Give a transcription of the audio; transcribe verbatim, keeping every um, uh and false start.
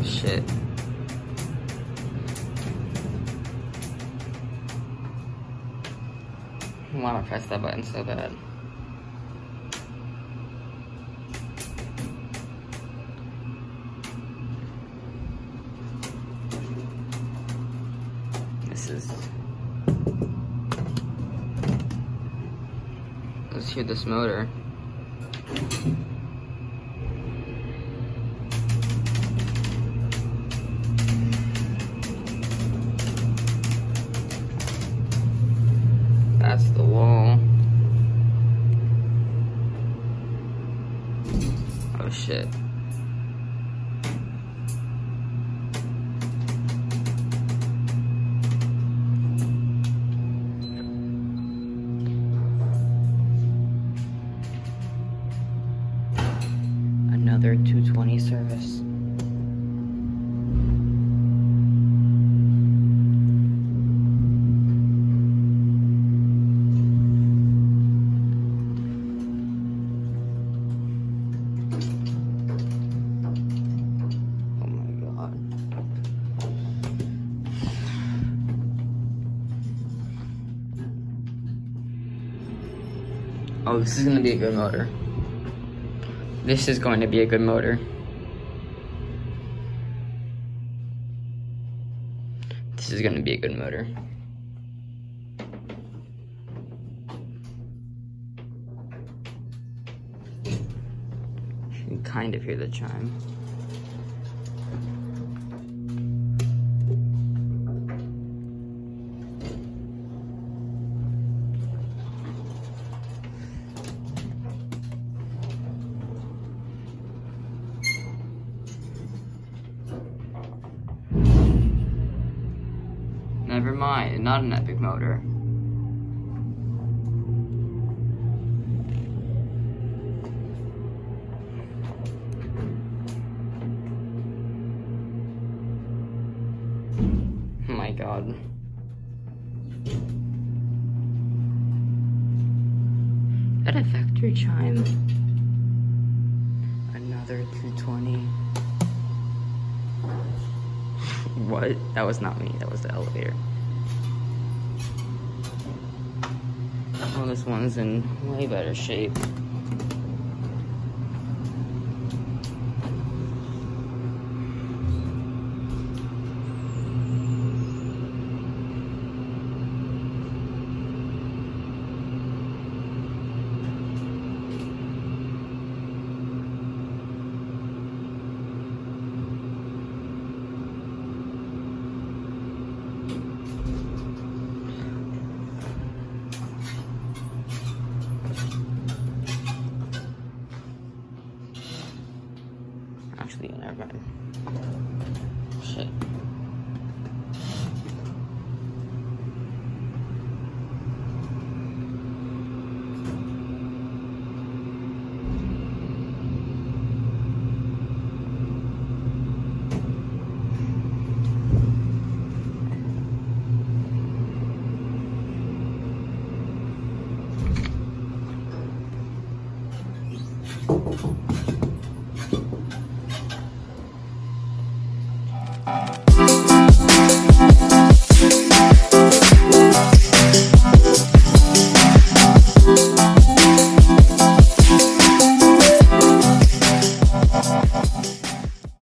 Oh shit. I want to press that button so bad. This is... Let's hear this motor. Shit. Another two twenty service. Oh, this is going to be a good motor. This is going to be a good motor. This is going to be a good motor. You can kind of hear the chime. Never mind, not an epic motor. Oh my god. That a factory chime? Another two twenty. What? That was not me, that was the elevator. Oh, this one's in way better shape. Actually, never mind. Shit.